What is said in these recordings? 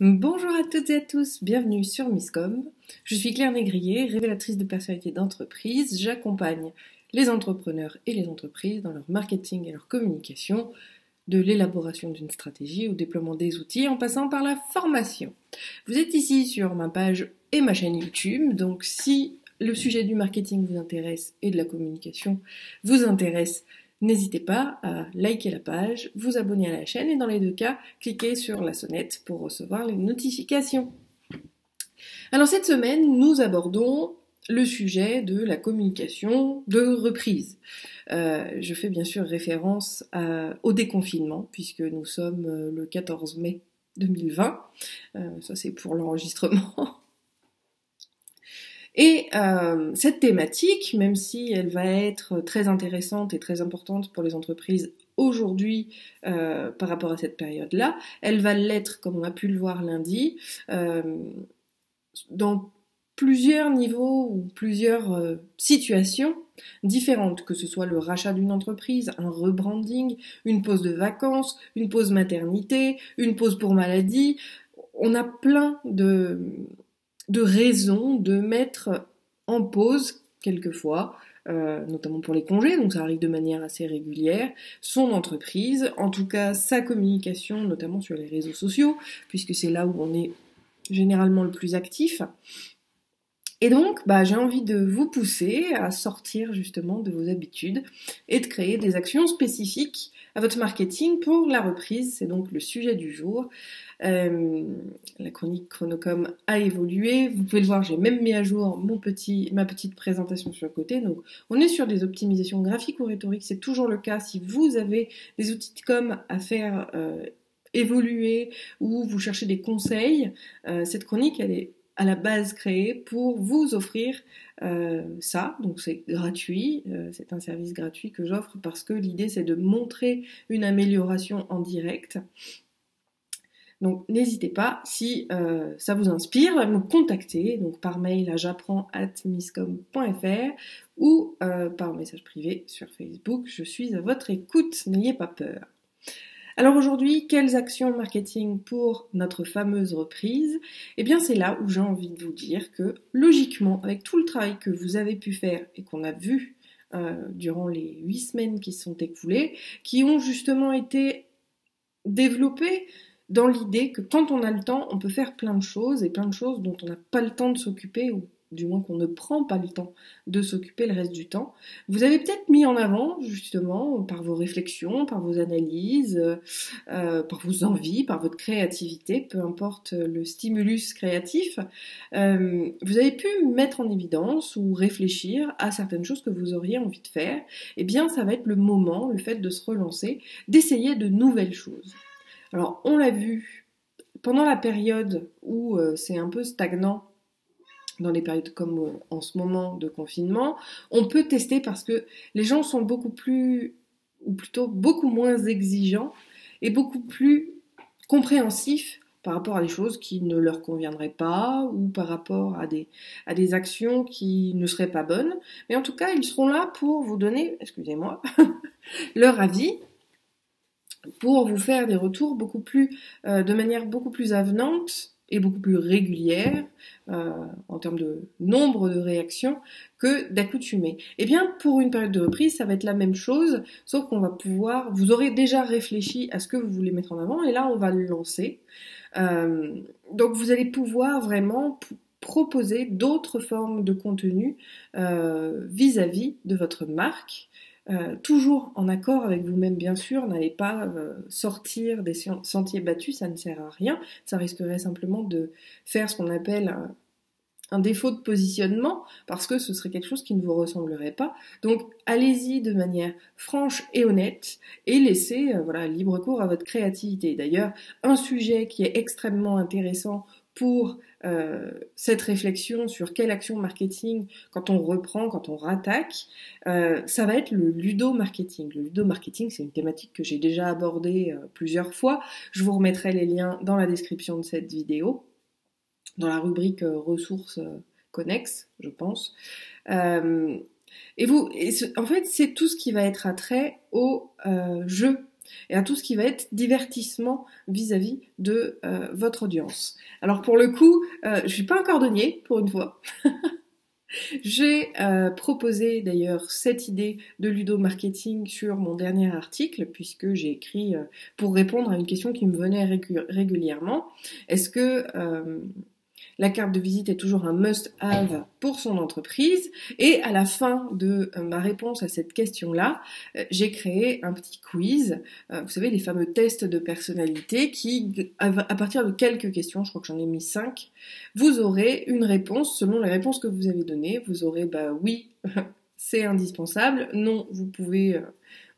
Bonjour à toutes et à tous, bienvenue sur Miss Comm. Je suis Claire Négrier, révélatrice de personnalité d'entreprise. J'accompagne les entrepreneurs et les entreprises dans leur marketing et leur communication, de l'élaboration d'une stratégie au déploiement des outils en passant par la formation. Vous êtes ici sur ma page et ma chaîne YouTube, donc si le sujet du marketing vous intéresse et de la communication vous intéresse, n'hésitez pas à liker la page, vous abonner à la chaîne et dans les deux cas, cliquez sur la sonnette pour recevoir les notifications. Alors cette semaine, nous abordons le sujet de la communication de reprise. Je fais bien sûr référence au déconfinement puisque nous sommes le 14 mai 2020. Ça c'est pour l'enregistrement. Et cette thématique, même si elle va être très intéressante et très importante pour les entreprises aujourd'hui par rapport à cette période-là, elle va l'être, comme on a pu le voir lundi, dans plusieurs niveaux ou plusieurs situations différentes, que ce soit le rachat d'une entreprise, un rebranding, une pause de vacances, une pause maternité, une pause pour maladie. On a plein de raisons de mettre en pause, quelquefois, notamment pour les congés, donc ça arrive de manière assez régulière, son entreprise, en tout cas sa communication, notamment sur les réseaux sociaux, puisque c'est là où on est généralement le plus actif. Et donc, j'ai envie de vous pousser à sortir justement de vos habitudes et de créer des actions spécifiques à votre marketing pour la reprise. C'est donc le sujet du jour. La chronique Chronocom a évolué. Vous pouvez le voir, j'ai même mis à jour ma petite présentation sur le côté. Donc, on est sur des optimisations graphiques ou rhétoriques. C'est toujours le cas si vous avez des outils de com à faire évoluer ou vous cherchez des conseils. Cette chronique, elle est à la base créée pour vous offrir ça, donc c'est gratuit, c'est un service gratuit que j'offre parce que l'idée c'est de montrer une amélioration en direct. Donc n'hésitez pas, si ça vous inspire, à me contacter donc par mail à j'apprends@misscomm.fr ou par message privé sur Facebook, je suis à votre écoute, n'ayez pas peur. Alors aujourd'hui, quelles actions marketing pour notre fameuse reprise? Eh bien c'est là où j'ai envie de vous dire que logiquement, avec tout le travail que vous avez pu faire et qu'on a vu durant les 8 semaines qui se sont écoulées, qui ont justement été développées dans l'idée que quand on a le temps, on peut faire plein de choses et plein de choses dont on n'a pas le temps de s'occuper ou du moins qu'on ne prend pas le temps de s'occuper le reste du temps. Vous avez peut-être mis en avant, justement, par vos réflexions, par vos analyses, par vos envies, par votre créativité, peu importe le stimulus créatif, vous avez pu mettre en évidence ou réfléchir à certaines choses que vous auriez envie de faire. Eh bien, ça va être le moment, le fait de se relancer, d'essayer de nouvelles choses. Alors, on l'a vu, pendant la période où c'est un peu stagnant, dans les périodes comme en ce moment de confinement, on peut tester parce que les gens sont beaucoup plus, ou plutôt beaucoup moins exigeants et beaucoup plus compréhensifs par rapport à des choses qui ne leur conviendraient pas ou par rapport à des actions qui ne seraient pas bonnes. Mais en tout cas, ils seront là pour vous donner, excusez-moi, leur avis, pour vous faire des retours beaucoup plus, de manière beaucoup plus avenante et beaucoup plus régulière en termes de nombre de réactions que d'accoutumée. Et bien pour une période de reprise, ça va être la même chose, sauf qu'on va pouvoir, vous aurez déjà réfléchi à ce que vous voulez mettre en avant, et là on va le lancer. Donc vous allez pouvoir vraiment proposer d'autres formes de contenu vis-à-vis de votre marque. Toujours en accord avec vous-même, bien sûr, n'allez pas sortir des sentiers battus, ça ne sert à rien, ça risquerait simplement de faire ce qu'on appelle un défaut de positionnement, parce que ce serait quelque chose qui ne vous ressemblerait pas. Donc allez-y de manière franche et honnête, et laissez libre cours à votre créativité. D'ailleurs, un sujet qui est extrêmement intéressant pour cette réflexion sur quelle action marketing, quand on reprend, quand on rattaque, ça va être le ludomarketing. Le ludomarketing, c'est une thématique que j'ai déjà abordée plusieurs fois. Je vous remettrai les liens dans la description de cette vidéo, dans la rubrique ressources connexes, je pense. Et en fait, c'est tout ce qui va être attrait au jeu. et à tout ce qui va être divertissement vis-à-vis de votre audience. Alors pour le coup, je suis pas un cordonnier pour une fois. J'ai proposé d'ailleurs cette idée de ludomarketing sur mon dernier article, puisque j'ai écrit pour répondre à une question qui me venait régulièrement. Est-ce que la carte de visite est toujours un must-have pour son entreprise? Et à la fin de ma réponse à cette question-là, j'ai créé un petit quiz, vous savez, les fameux tests de personnalité qui, à partir de quelques questions, je crois que j'en ai mis 5, vous aurez une réponse selon les réponses que vous avez données. Vous aurez, bah oui, c'est indispensable, non, vous pouvez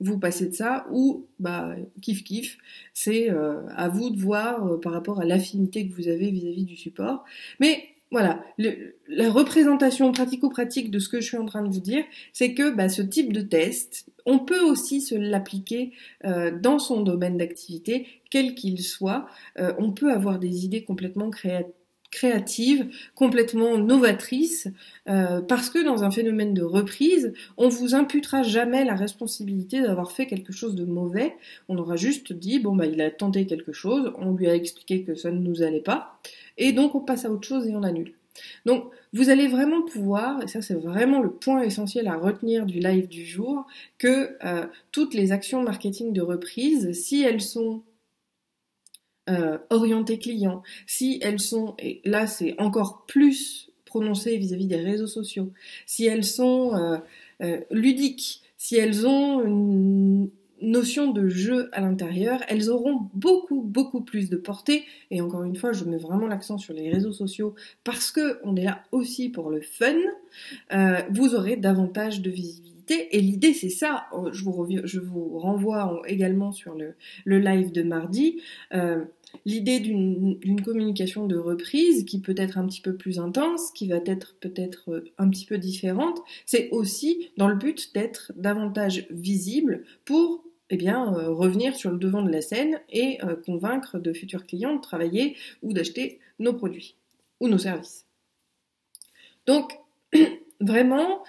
vous passer de ça, ou bah kiff kiff, c'est à vous de voir par rapport à l'affinité que vous avez vis-à-vis du support. Mais voilà, la représentation pratico-pratique de ce que je suis en train de vous dire, c'est que bah, ce type de test, on peut aussi se l'appliquer dans son domaine d'activité, quel qu'il soit. On peut avoir des idées complètement créatives, complètement novatrices, parce que dans un phénomène de reprise, on vous imputera jamais la responsabilité d'avoir fait quelque chose de mauvais. On aura juste dit, bon bah il a tenté quelque chose, on lui a expliqué que ça ne nous allait pas, et donc on passe à autre chose et on annule. Donc vous allez vraiment pouvoir, et ça c'est vraiment le point essentiel à retenir du live du jour, que toutes les actions marketing de reprise, si elles sont orientées clients, si elles sont, et là c'est encore plus prononcé vis-à-vis des réseaux sociaux, si elles sont ludiques, si elles ont une notion de jeu à l'intérieur, elles auront beaucoup plus de portée. Et encore une fois, je mets vraiment l'accent sur les réseaux sociaux parce que on est là aussi pour le fun. Vous aurez davantage de visibilité. Et l'idée, c'est ça. Je vous renvoie également sur le live de mardi. L'idée d'une communication de reprise qui peut être un petit peu plus intense, qui va être peut-être un petit peu différente, c'est aussi dans le but d'être davantage visible pour revenir sur le devant de la scène et convaincre de futurs clients de travailler ou d'acheter nos produits ou nos services. Donc, vraiment...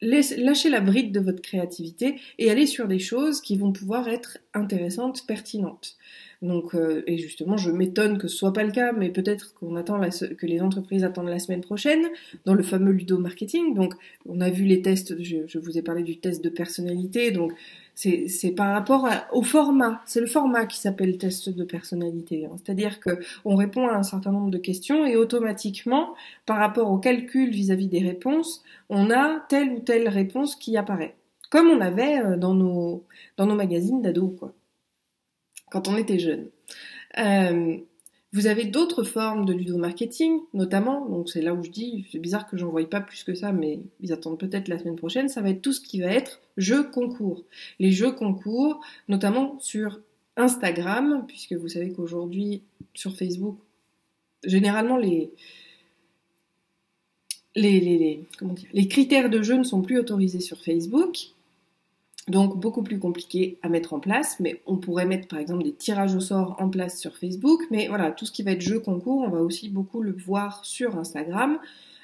lâchez la bride de votre créativité et allez sur des choses qui vont pouvoir être intéressantes, pertinentes. Donc, et justement, je m'étonne que ce soit pas le cas, mais peut-être qu'on attend que les entreprises attendent la semaine prochaine dans le fameux ludomarketing. Donc, on a vu les tests. Je vous ai parlé du test de personnalité. Donc, c'est par rapport au format. C'est le format qui s'appelle test de personnalité. Hein. C'est-à-dire que on répond à un certain nombre de questions et automatiquement, par rapport au calcul vis-à-vis des réponses, on a telle ou telle réponse qui apparaît, comme on avait dans nos magazines d'ados, quoi. Quand on était jeune. Vous avez d'autres formes de ludomarketing, notamment, donc c'est là où je dis, c'est bizarre que j'en voie pas plus que ça, mais ils attendent peut-être la semaine prochaine, ça va être tout ce qui va être jeux-concours. Les jeux-concours, notamment sur Instagram, puisque vous savez qu'aujourd'hui, sur Facebook, généralement les critères de jeu ne sont plus autorisés sur Facebook. Donc beaucoup plus compliqué à mettre en place, mais on pourrait mettre par exemple des tirages au sort en place sur Facebook, mais voilà, tout ce qui va être jeu concours, on va aussi beaucoup le voir sur Instagram,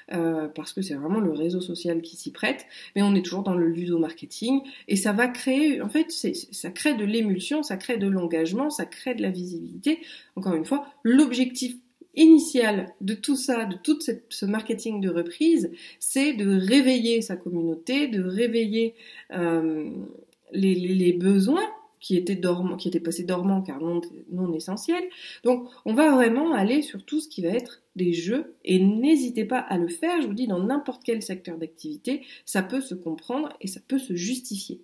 parce que c'est vraiment le réseau social qui s'y prête, mais on est toujours dans le ludo-marketing, et ça va créer, en fait, ça crée de l'émulsion, ça crée de l'engagement, ça crée de la visibilité. Encore une fois, l'objectif initial de tout ça, de tout ce marketing de reprise, c'est de réveiller sa communauté, de réveiller les besoins qui étaient passés dormants car non essentiels. Donc on va vraiment aller sur tout ce qui va être des jeux et n'hésitez pas à le faire, je vous dis, dans n'importe quel secteur d'activité, ça peut se comprendre et ça peut se justifier.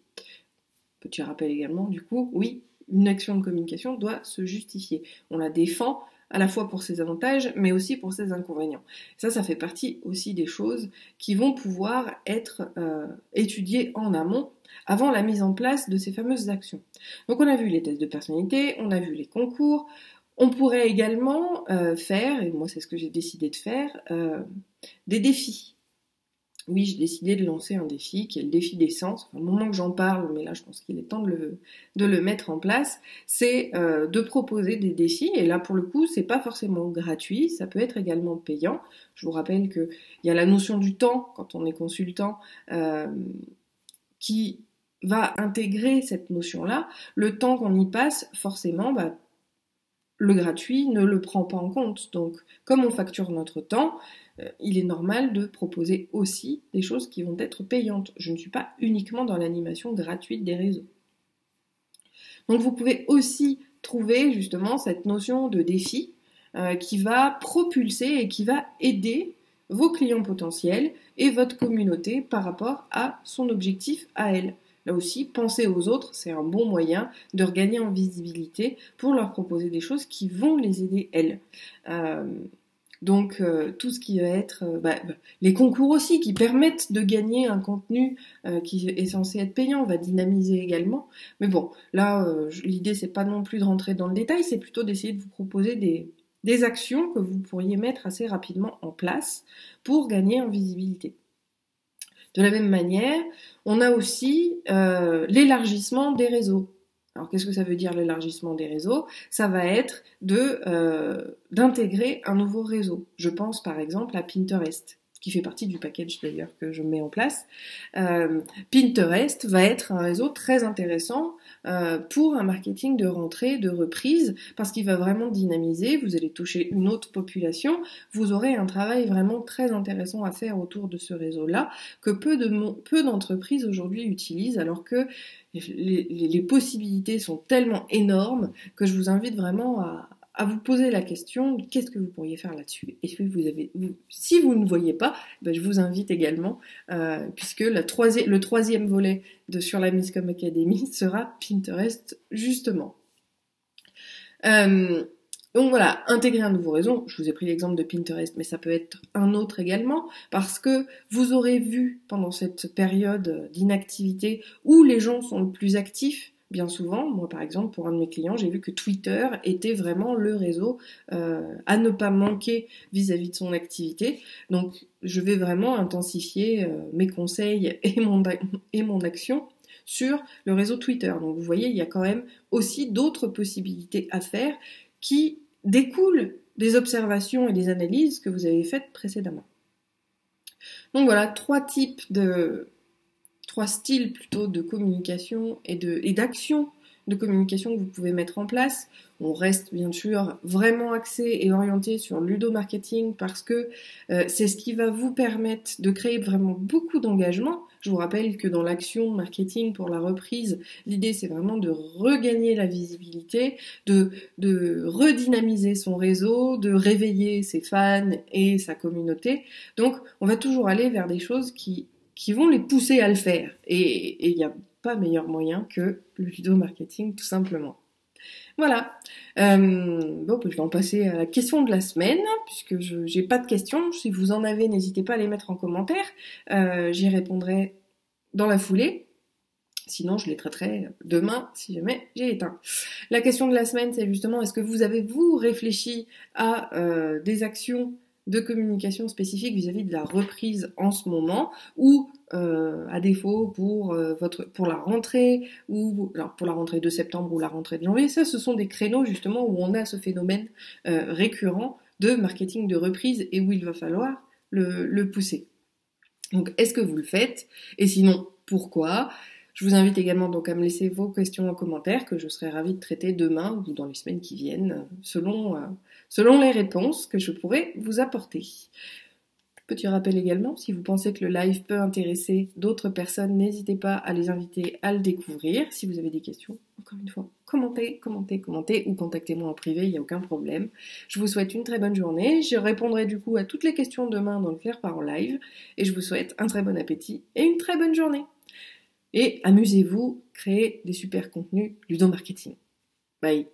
Petit rappel également, du coup, oui, une action de communication doit se justifier. On la défend à la fois pour ses avantages, mais aussi pour ses inconvénients. Ça fait partie aussi des choses qui vont pouvoir être étudiées en amont, avant la mise en place de ces fameuses actions. Donc on a vu les tests de personnalité, on a vu les concours, on pourrait également faire, et moi c'est ce que j'ai décidé de faire, des défis. Oui, j'ai décidé de lancer un défi qui est le défi des sens. Enfin, au moment que j'en parle, mais là je pense qu'il est temps de le mettre en place, c'est de proposer des défis. Et là pour le coup, c'est pas forcément gratuit, ça peut être également payant. Je vous rappelle qu'il y a la notion du temps quand on est consultant qui va intégrer cette notion-là, le temps qu'on y passe, forcément, bah, le gratuit ne le prend pas en compte. Donc, comme on facture notre temps, il est normal de proposer aussi des choses qui vont être payantes. Je ne suis pas uniquement dans l'animation gratuite des réseaux. Donc, vous pouvez aussi trouver justement cette notion de défi qui va propulser et qui va aider vos clients potentiels et votre communauté par rapport à son objectif à elle. Là aussi, penser aux autres, c'est un bon moyen de regagner en visibilité pour leur proposer des choses qui vont les aider elles. Donc tout ce qui va être les concours aussi qui permettent de gagner un contenu qui est censé être payant va dynamiser également. Mais bon, là l'idée c'est pas non plus de rentrer dans le détail, c'est plutôt d'essayer de vous proposer des actions que vous pourriez mettre assez rapidement en place pour gagner en visibilité. De la même manière, on a aussi l'élargissement des réseaux. Alors qu'est-ce que ça veut dire l'élargissement des réseaux? Ça va être d'intégrer un nouveau réseau. Je pense par exemple à Pinterest, qui fait partie du package d'ailleurs que je mets en place. Pinterest va être un réseau très intéressant pour un marketing de rentrée, de reprise, parce qu'il va vraiment dynamiser, vous allez toucher une autre population, vous aurez un travail vraiment très intéressant à faire autour de ce réseau-là, que peu d'entreprises aujourd'hui utilisent, alors que les possibilités sont tellement énormes que je vous invite vraiment à vous poser la question, qu'est-ce que vous pourriez faire là-dessus? Et si vous ne voyez pas, ben je vous invite également, puisque le troisième volet sur la Miss Comm Academy sera Pinterest, justement. Donc voilà, intégrer un nouveau réseau, je vous ai pris l'exemple de Pinterest, mais ça peut être un autre également, parce que vous aurez vu pendant cette période d'inactivité où les gens sont le plus actifs, bien souvent, moi par exemple, pour un de mes clients, j'ai vu que Twitter était vraiment le réseau à ne pas manquer vis-à-vis de son activité. Donc, je vais vraiment intensifier mes conseils et mon action sur le réseau Twitter. Donc, vous voyez, il y a quand même aussi d'autres possibilités à faire qui découlent des observations et des analyses que vous avez faites précédemment. Donc voilà, trois styles plutôt de communication et d'action de communication que vous pouvez mettre en place. On reste bien sûr vraiment axé et orienté sur ludomarketing parce que c'est ce qui va vous permettre de créer vraiment beaucoup d'engagement. Je vous rappelle que dans l'action marketing pour la reprise, l'idée c'est vraiment de regagner la visibilité, de redynamiser son réseau, de réveiller ses fans et sa communauté. Donc on va toujours aller vers des choses qui vont les pousser à le faire. Et il n'y a pas meilleur moyen que le ludomarketing, tout simplement. Voilà. Bon, je vais en passer à la question de la semaine, puisque je n'ai pas de questions. Si vous en avez, n'hésitez pas à les mettre en commentaire. J'y répondrai dans la foulée. Sinon, je les traiterai demain, si jamais j'ai éteint. La question de la semaine, c'est justement, est-ce que vous avez, vous, réfléchi à des actions de communication spécifique vis-à-vis de la reprise en ce moment, ou à défaut pour la rentrée, ou alors pour la rentrée de septembre ou la rentrée de janvier. Ça, ce sont des créneaux justement où on a ce phénomène récurrent de marketing de reprise et où il va falloir le pousser. Donc, est-ce que vous le faites? Et sinon, pourquoi? Je vous invite également donc à me laisser vos questions en commentaire que je serai ravie de traiter demain ou dans les semaines qui viennent, selon les réponses que je pourrai vous apporter. Petit rappel également, si vous pensez que le live peut intéresser d'autres personnes, n'hésitez pas à les inviter à le découvrir. Si vous avez des questions, encore une fois, commentez ou contactez-moi en privé, il n'y a aucun problème. Je vous souhaite une très bonne journée. Je répondrai du coup à toutes les questions demain dans le Claire Part en live et je vous souhaite un très bon appétit et une très bonne journée. Et amusez-vous, créez des super contenus ludomarketing. Bye!